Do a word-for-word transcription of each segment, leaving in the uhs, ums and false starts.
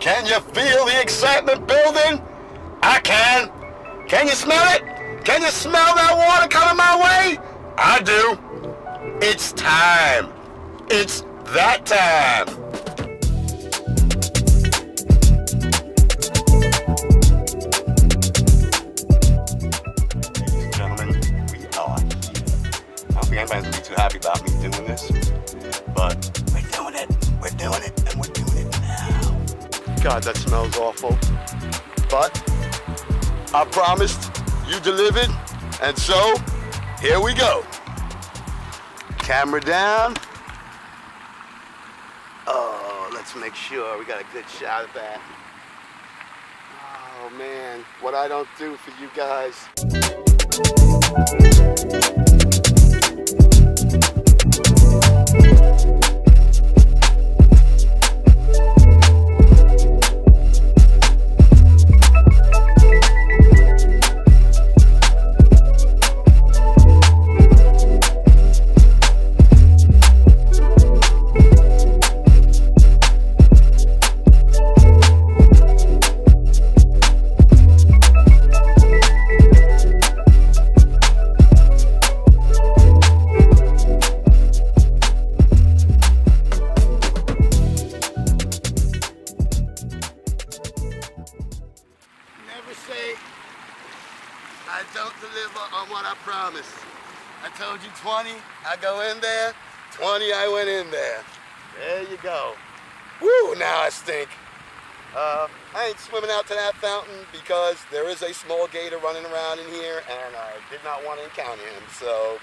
Can you feel the excitement building? I can. Can you smell it? Can you smell that water coming my way? I do. It's time. It's that time. Ladies and gentlemen, we are here. I don't think anybody's going to be too happy about me doing this, but we're doing it. We're doing it, and we're doing it now. God, that smells awful. But I promised, you delivered, and so here we go. Camera down. Oh, let's make sure we got a good shot of that. Oh man, what I don't do for you guys. I don't deliver on what I promised. I told you twenty, I go in there. twenty, I went in there. There you go. Woo, now I stink. Uh, I ain't swimming out to that fountain because there is a small gator running around in here and I did not want to encounter him. So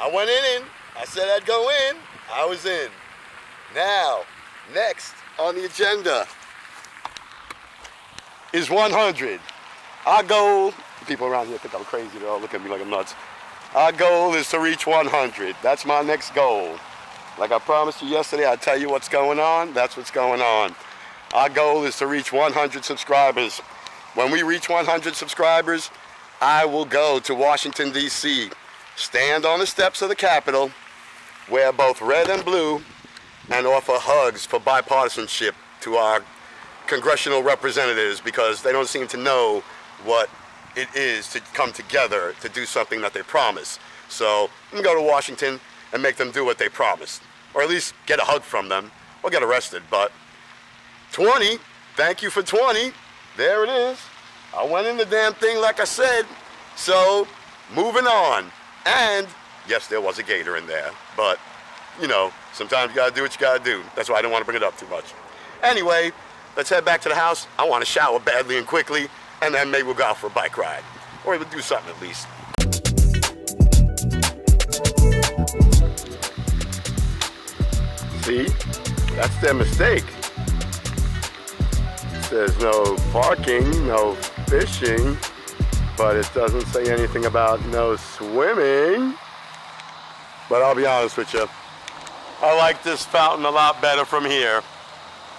I went in, I said I'd go in, I was in. Now, next on the agenda is one hundred. Our goal, people around here think I'm crazy, they all look at me like I'm nuts. Our goal is to reach one hundred. That's my next goal. Like I promised you yesterday, I'll tell you what's going on, that's what's going on. Our goal is to reach one hundred subscribers. When we reach one hundred subscribers, I will go to Washington, D C, stand on the steps of the Capitol, wear both red and blue, and offer hugs for bipartisanship to our congressional representatives because they don't seem to know what it is to come together to do something that they promise. So I'm gonna go to Washington and make them do what they promised, or at least get a hug from them or get arrested. But twenty, thank you for twenty. There it is. I went in the damn thing like I said. So moving on. And yes, there was a gator in there, but you know, sometimes you gotta do what you gotta do. That's why I didn't want to bring it up too much. Anyway, let's head back to the house. I want to shower badly and quickly, and then maybe we'll go out for a bike ride. Or we'll do something at least. See? That's their mistake. It says no parking, no fishing, but it doesn't say anything about no swimming. But I'll be honest with you, I like this fountain a lot better from here.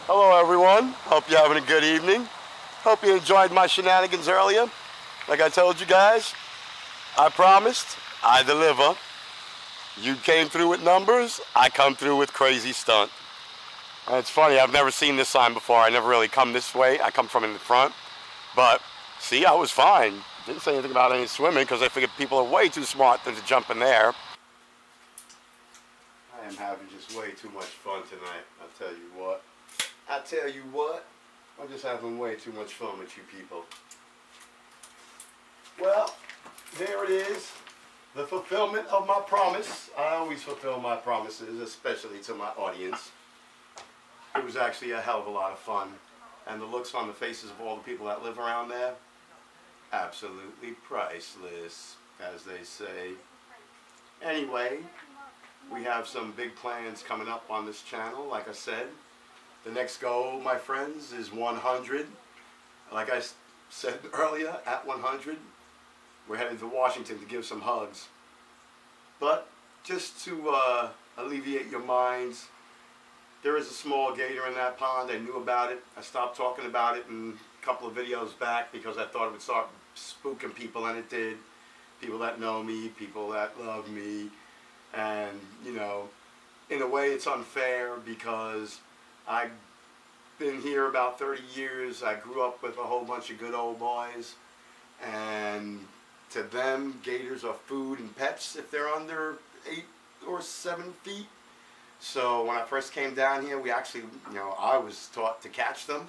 Hello everyone, hope you're having a good evening. Hope you enjoyed my shenanigans earlier. Like I told you guys, I promised, I deliver. You came through with numbers, I come through with crazy stunt. And it's funny, I've never seen this sign before. I never really come this way. I come from in the front. But see, I was fine. Didn't say anything about any swimming because I figured people are way too smart to jump in there. I am having just way too much fun tonight, I'll tell you what. I tell you what, I'm just having way too much fun with you people. Well, there it is, the fulfillment of my promise. I always fulfill my promises, especially to my audience. It was actually a hell of a lot of fun. And the looks on the faces of all the people that live around there, absolutely priceless, as they say. Anyway, we have some big plans coming up on this channel, like I said. The next goal, my friends, is one hundred. Like I said earlier, at one hundred, we're headed to Washington to give some hugs. But just to uh, alleviate your minds, there is a small gator in that pond. I knew about it. I stopped talking about it in a couple of videos back because I thought it would start spooking people, and it did. People that know me, people that love me. And, you know, in a way it's unfair because I been here about thirty years. I grew up with a whole bunch of good old boys, and to them, gators are food and pets if they're under eight or seven feet. So when I first came down here, we actually, you know, I was taught to catch them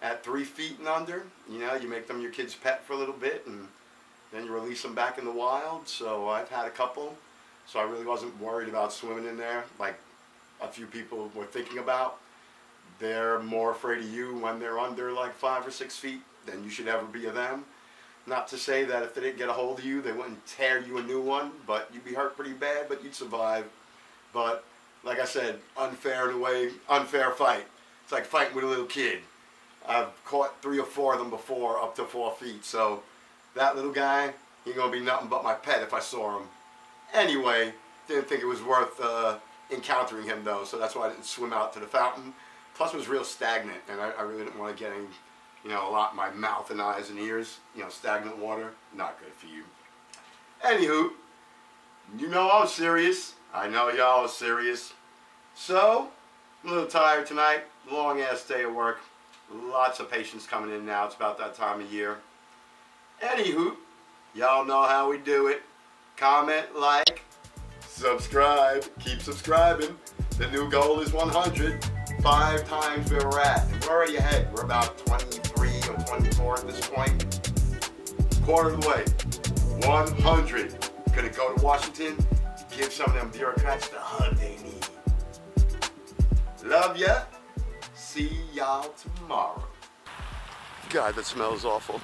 at three feet and under. You know, you make them your kid's pet for a little bit, and then you release them back in the wild. So I've had a couple, so I really wasn't worried about swimming in there like a few people were thinking about. They're more afraid of you when they're under like five or six feet than you should ever be of them. Not to say that if they didn't get a hold of you, they wouldn't tear you a new one, but you'd be hurt pretty bad, but you'd survive. But like I said, unfair in a way, unfair fight. It's like fighting with a little kid. I've caught three or four of them before, up to four feet. So that little guy, he's gonna be nothing but my pet if I saw him. Anyway, didn't think it was worth uh, encountering him though, so that's why I didn't swim out to the fountain. Plus, it was real stagnant, and I, I really didn't want to get any, you know, a lot in my mouth and eyes and ears. You know, stagnant water, not good for you. Anywho, you know I'm serious. I know y'all are serious. So, I'm a little tired tonight. Long ass day of work. Lots of patients coming in now. It's about that time of year. Anywho, y'all know how we do it. Comment, like, subscribe. Keep subscribing. The new goal is one hundred. Five times where we're at. And we're already ahead. We're about twenty-three or twenty-four at this point. Quarter of the way. one hundred. Gonna go to Washington to give some of them bureaucrats the hug they need. Love ya. See y'all tomorrow. God, that smells awful.